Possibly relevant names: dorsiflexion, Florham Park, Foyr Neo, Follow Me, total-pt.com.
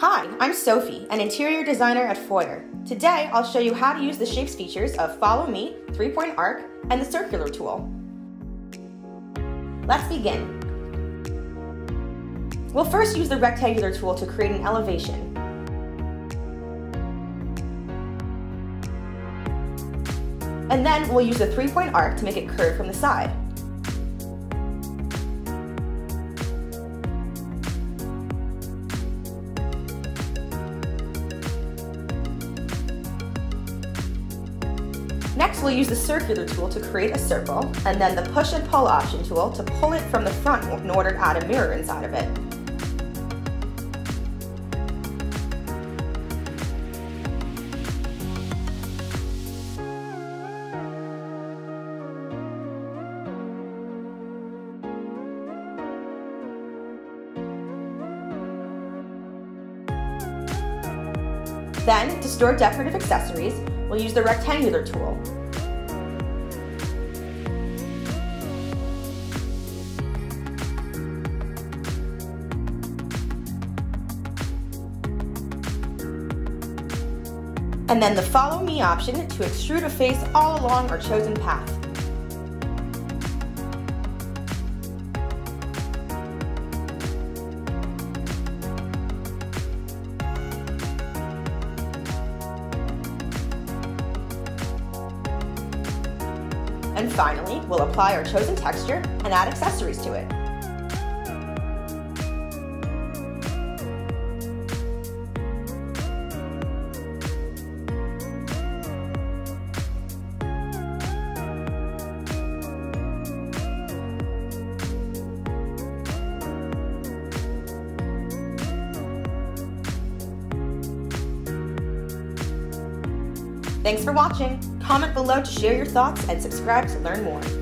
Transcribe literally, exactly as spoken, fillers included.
Hi, I'm Sophie, an interior designer at Foyer. Today, I'll show you how to use the shapes features of Follow Me, three-point arc, and the circular tool. Let's begin. We'll first use the rectangular tool to create an elevation. And then we'll use the three-point arc to make it curve from the side. Next, we'll use the circular tool to create a circle, and then the push and pull option tool to pull it from the front in order to add a mirror inside of it. Then, to store decorative accessories, we'll use the rectangular tool. And then the Follow Me option to extrude a face all along our chosen path. And finally, we'll apply our chosen texture and add accessories to it. Thanks for watching. Comment below to share your thoughts and subscribe to learn more.